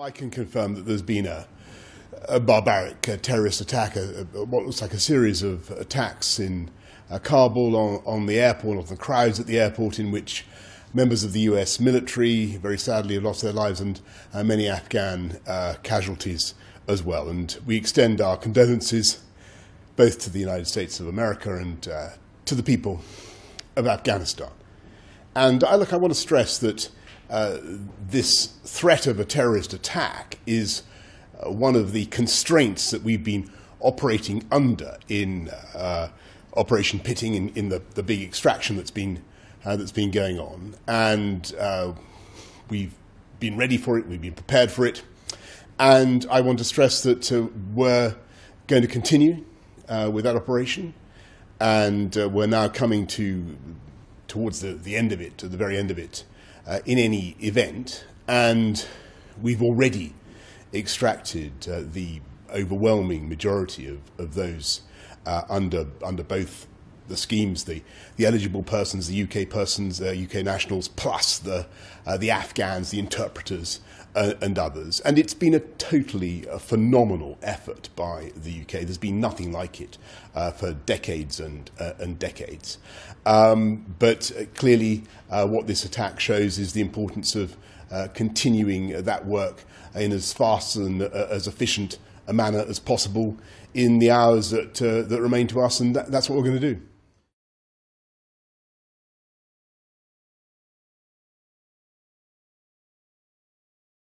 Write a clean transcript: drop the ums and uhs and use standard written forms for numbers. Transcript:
I can confirm that there's been a barbaric terrorist attack, what looks like a series of attacks in Kabul on the airport, on the crowds at the airport, in which members of the US military, very sadly, have lost their lives, and many Afghan casualties as well. And we extend our condolences both to the United States of America and to the people of Afghanistan. And I want to stress that this threat of a terrorist attack is one of the constraints that we've been operating under in Operation Pitting, in the big extraction that's been going on. And we've been ready for it, we've been prepared for it. And I want to stress that we're going to continue with that operation. And we're now coming towards the end of it, to the very end of it. In any event, and we've already extracted the overwhelming majority of those under both the schemes, the eligible persons, the UK persons, UK nationals, plus the Afghans, the interpreters, and others. And it's been a totally phenomenal effort by the UK. There's been nothing like it for decades and decades. But clearly what this attack shows is the importance of continuing that work in as fast and as efficient a manner as possible in the hours that remain to us, and that's what we're going to do.